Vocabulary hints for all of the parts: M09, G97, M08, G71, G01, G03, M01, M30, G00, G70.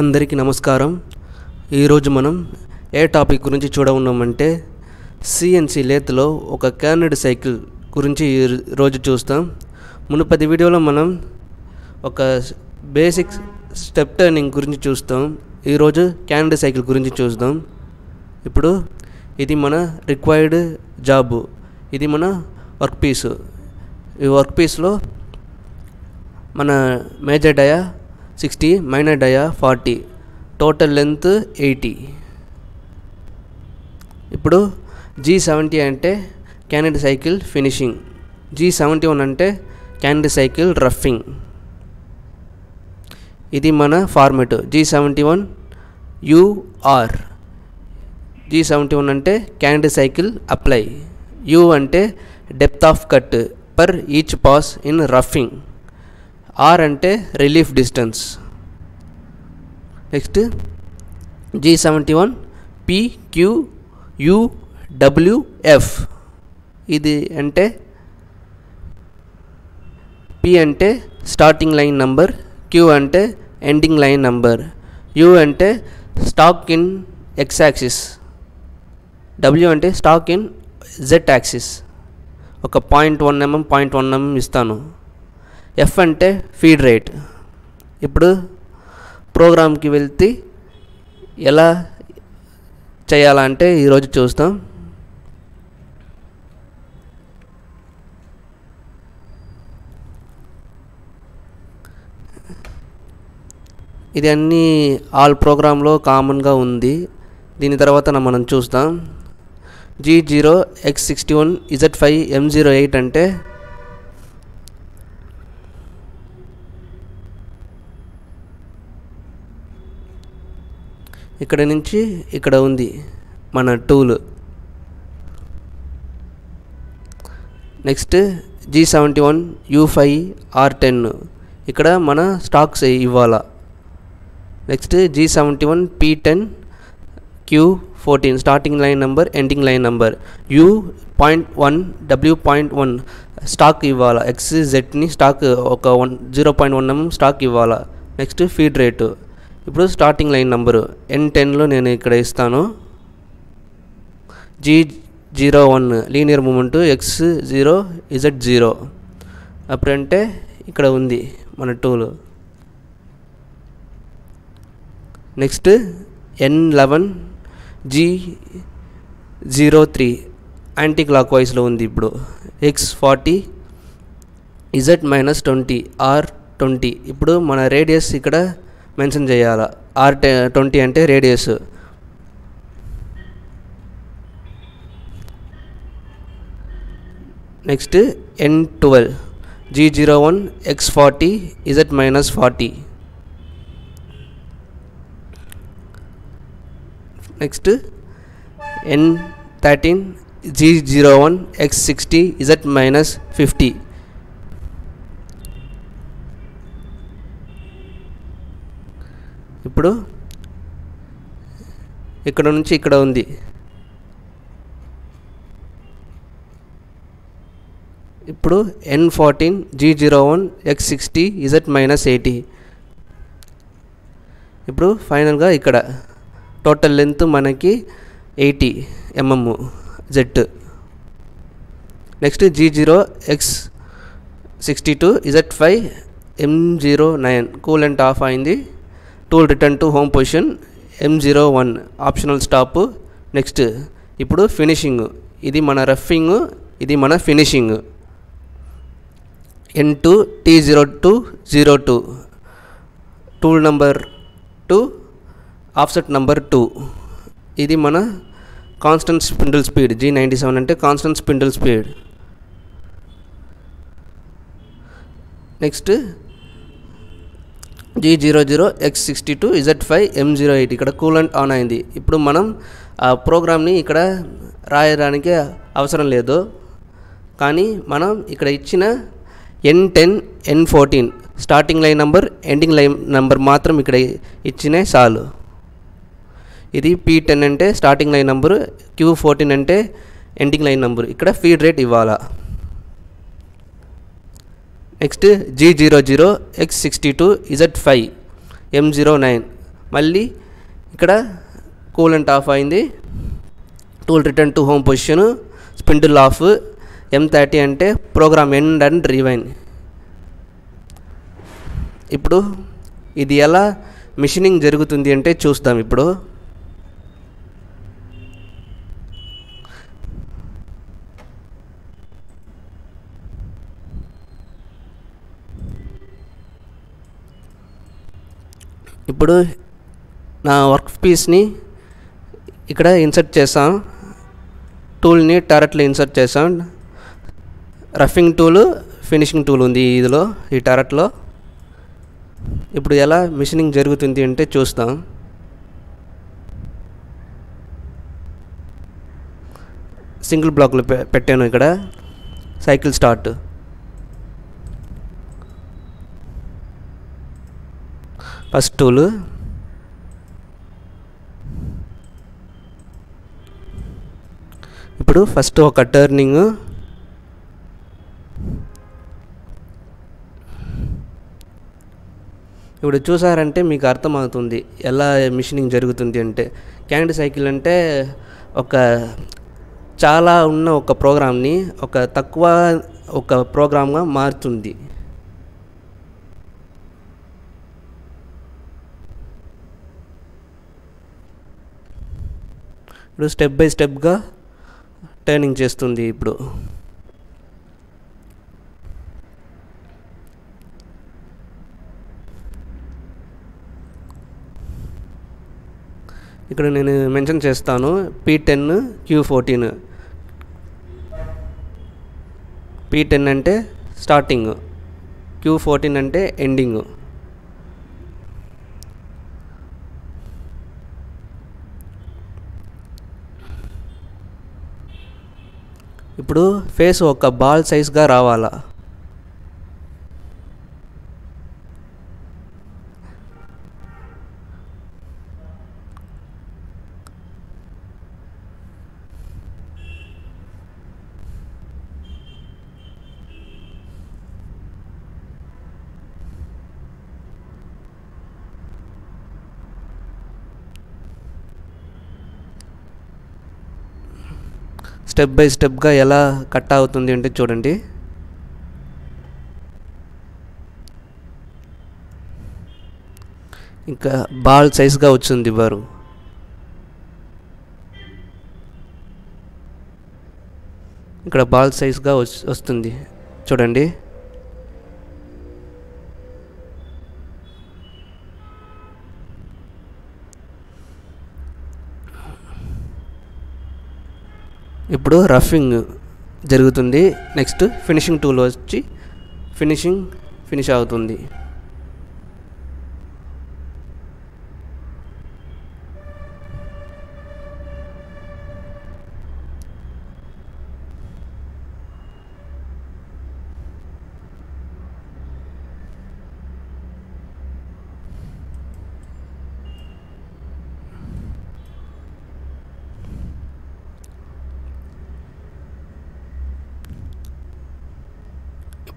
అందరికీ నమస్కారం. ఈరోజు మనం ఏ టాపిక్ గురించి చూడవున్నామంటే సిఎన్సి లేతలో ఒక క్యానెడ్ సైకిల్ గురించి ఈరోజు చూస్తాం. మునుపటి వీడియోలో మనం ఒక బేసిక్ స్టెప్ టర్నింగ్ గురించి చూస్తాం, ఈరోజు క్యానెడ్ సైకిల్ గురించి చూద్దాం. ఇప్పుడు ఇది మన రిక్వైర్డ్ జాబు, ఇది మన వర్క్ పీసు. ఈ వర్క్ పీస్లో మన major dia 60, minor dia 40, total length 80. ఇప్పుడు G70 అంటే క్యానెడ్ సైకిల్ ఫినిషింగ్, G71 అంటే క్యానెడ్ సైకిల్ రఫింగ్. ఇది మన ఫార్మెట్ G71 UR. G71 అంటే క్యానెడ్ సైకిల్ అప్లై, U అంటే depth of cut per each pass in roughing, R అంటే relief distance. Next G71 PQUWF. ఇది అంటే P అంటే స్టార్టింగ్ లైన్ నంబర్, Q అంటే ఎండింగ్ లైన్ నంబర్, U అంటే stock in X axis, W అంటే stock in Z axis. ఒక 0.1 mm ఇస్తాను. F అంటే ఫీడ్ రేట్. ఇప్పుడు ప్రోగ్రామ్కి వెళ్తే ఎలా చేయాలంటే ఈరోజు చూస్తాం. ఇది అన్నీ ఆల్ ప్రోగ్రాంలో కామన్గా ఉంది. దీని తర్వాత మనం చూస్తాం. G00 X61 Z5 M08 అంటే ఇక్కడ నుంచి ఇక్కడ ఉంది మన tool. Next G71 U5 R10, ఇక్కడ మన స్టాక్స్ ఇవ్వాలా. Next G71 P10 Q14, starting line number, ending line number, U.1 W.1 stock ఇవ్వాలా. XZని స్టాక్ ఒక 0.1 mm స్టాక్ ఇవ్వాలా. Next feed rate. ఇప్పుడు స్టార్టింగ్ లైన్ నంబరు N10లో నేను ఇక్కడ ఇస్తాను. G01 linear movement X0 Z0, అప్పుడంటే ఇక్కడ ఉంది మన tool. Next N11 G03 anti clock వైజ్లో ఉంది. ఇప్పుడు X40 Z-20 R20. ఇప్పుడు మన రేడియస్ ఇక్కడ మెన్షన్ చేయాలా. R20 అంటే radius. Next N12 G01 X40 Z-40. Next N13 G01 X60 Z-50. ఇప్పుడు ఇక్కడ నుంచి ఇక్కడ ఉంది. ఇప్పుడు N14 G01 X60 Z-80. ఇప్పుడు ఫైనల్గా ఇక్కడ టోటల్ లెంత్ మనకి 80 mm జెట్. Next G00 X62 Z5 M09, coolant off అయింది. Tool return to home position M01, optional stop. Next ఇప్పుడు ఫినిషింగ్. ఇది మన రఫింగ్, ఇది మన finishing. N2 T02 02, tool number 2, offset number 2. ఇది మన కాన్స్టెంట్ స్పిండిల్ స్పీడ్. G97 అంటే constant spindle speed. Next G00 X62 Z5 M08, ఇక్కడ కూలెంట్ ఆన్ అయింది. ఇప్పుడు మనం ఆ ప్రోగ్రామ్ని ఇక్కడ రాయడానికి అవసరం లేదు, కానీ మనం ఇక్కడ ఇచ్చిన N10 N14 starting line number, ending line number మాత్రం ఇక్కడ ఇచ్చినే చాలు. ఇది P10 అంటే స్టార్టింగ్ లైన్ నెంబరు, Q14 అంటే ఎండింగ్ లైన్ నెంబరు. ఇక్కడ ఫీడ్ రేట్ ఇవ్వాలా. Next G00 X62 Z5 M09, మళ్ళీ ఇక్కడ కూలెంట్ ఆఫ్ అయింది. Tool return to home position, spindle off. M30 అంటే ప్రోగ్రామ్ ఎండ్ అండ్ రివైన్. ఇప్పుడు ఇది ఎలా మిషనింగ్ జరుగుతుంది అంటే చూస్తాం. ఇప్పుడు ఇప్పుడు నా వర్క్ పీస్ని ఇక్కడ ఇన్సర్ట్ చేసాం, టూల్ని టరట్లో ఇన్సర్ట్ చేసాం. రఫింగ్ టూలు, ఫినిషింగ్ టూల్ ఉంది ఇదిలో, ఈ టరట్లో. ఇప్పుడు ఎలా మిషనింగ్ జరుగుతుంది అంటే చూస్తాం. సింగిల్ బ్లాక్లు పెట్టాను ఇక్కడ. సైకిల్ స్టార్ట్, ఫస్ట్ టూలు, ఇప్పుడు ఫస్ట్ ఒక టర్నింగ్, ఇప్పుడు చూసారంటే మీకు అర్థమవుతుంది ఎలా మిషనింగ్ జరుగుతుంది అంటే. క్యానెడ్ సైకిల్ అంటే ఒక చాలా ఉన్న ఒక ప్రోగ్రామ్ని ఒక తక్కువ ఒక ప్రోగ్రామ్గా మారుతుంది. ఇప్పుడు స్టెప్ బై స్టెప్గా టర్నింగ్ చేస్తుంది. ఇప్పుడు ఇక్కడ నేను మెన్షన్ చేస్తాను P10 Q14. P10 అంటే స్టార్టింగ్, Q14 అంటే ఎండింగ్. ఇప్పుడు ఫేస్ ఒక బాల్ సైజ్గా రావాలా, స్టెప్ బై స్టెప్గా ఎలా కట్ అవుతుంది అంటే చూడండి. ఇంకా బాల్ సైజ్గా వచ్చింది బారు. ఇక్కడ బాల్ సైజ్గా వస్తుంది చూడండి. ఇప్పుడు రఫింగ్ జరుగుతుంది, నెక్స్ట్ ఫినిషింగ్ టూల్ వచ్చి ఫినిష్ అవుతుంది.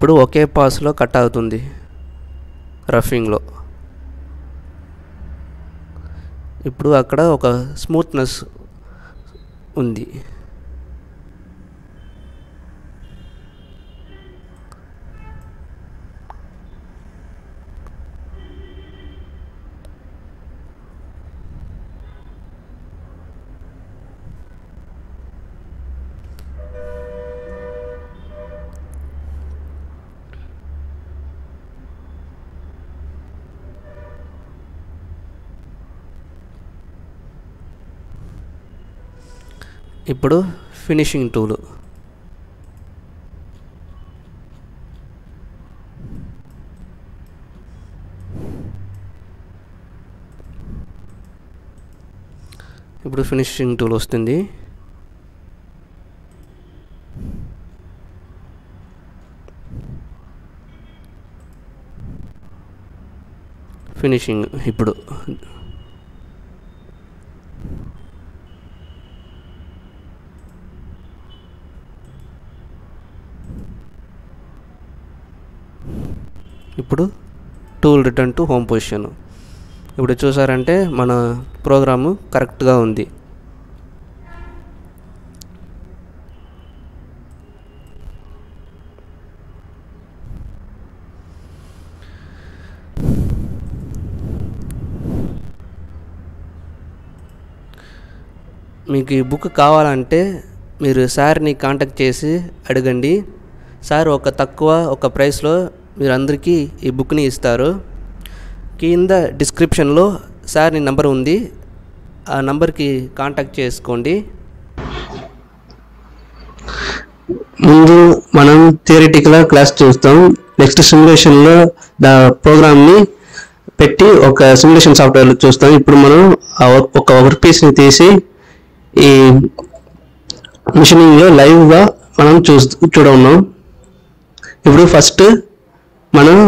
ఇప్పుడు ఒకే పాస్లో కట్ అవుతుంది రఫింగ్లో. ఇప్పుడు అక్కడ ఒక స్మూత్నెస్ ఉంది. ఇప్పుడు ఫినిషింగ్ టూలు, వస్తుంది. ఫినిషింగ్ ఇప్పుడు tool return to home position. ఇప్పుడు చూసారంటే మన ప్రోగ్రాము కరెక్ట్గా ఉంది. మీకు ఈ బుక్ కావాలంటే మీరు సార్ని కాంటాక్ట్ చేసి అడగండి. సార్ ఒక తక్కువ ఒక ప్రైస్లో మీరు అందరికీ ఈ బుక్ని ఇస్తారు. కింద డిస్క్రిప్షన్లో సార్ని నంబర్ ఉంది, ఆ నంబర్కి కాంటాక్ట్ చేసుకోండి. ముందు మనం థియరిటికల్ క్లాస్ చూస్తాం, నెక్స్ట్ సిమ్యులేషన్లో ప్రోగ్రామ్ని పెట్టి ఒక సిమ్యులేషన్ సాఫ్ట్వేర్లో చూస్తాం. ఇప్పుడు మనం ఒక వర్క్ పీస్ని తీసి ఈ మిషనింగ్లో లైవ్గా మనం చూడవున్నాం. ఇప్పుడు ఫస్ట్ మనం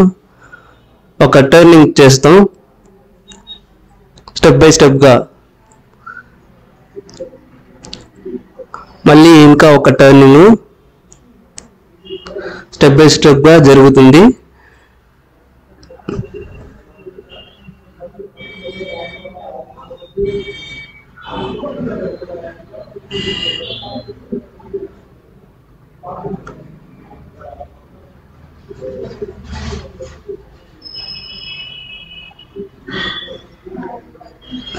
ఒక టర్నింగ్ చేస్తాం స్టెప్ బై స్టెప్గా, మళ్ళీ ఇంకా ఒక టర్నింగ్ స్టెప్ బై స్టెప్గా జరుగుతుంది.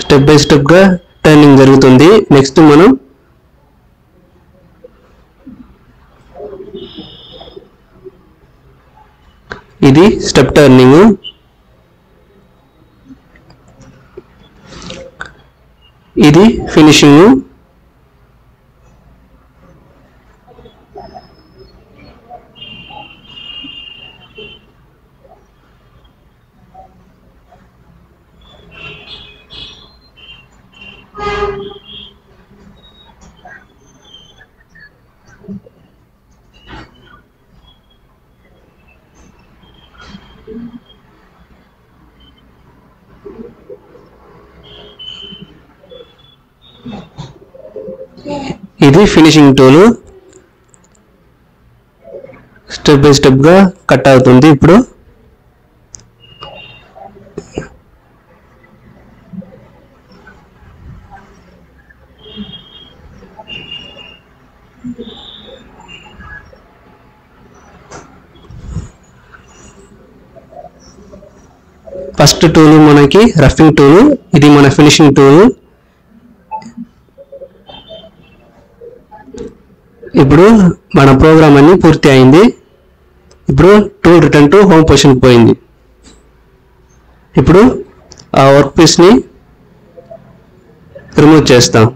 స్టెప్ బై స్టెప్గా టర్నింగ్ జరుగుతుంది. నెక్స్ట్ మనం ఇది స్టెప్ టర్నింగ్. ఇది ఫినిషింగ్. ఇది ఫినిషింగ్ టూలు స్టెప్ బై స్టెప్గా కట్ అవుతుంది. ఇప్పుడు ఫస్ట్ టూలు మనకి రఫింగ్ టూలు, ఇది మన ఫినిషింగ్ టూలు. ఇప్పుడు మన ప్రోగ్రామ్ అన్ని పూర్తి అయింది. ఇప్పుడు టూల్ రిటర్న్ టు హోమ్ పొజిషన్కి పోయింది. ఇప్పుడు ఆ వర్క్ పీస్ని రిమూవ్ చేస్తాం.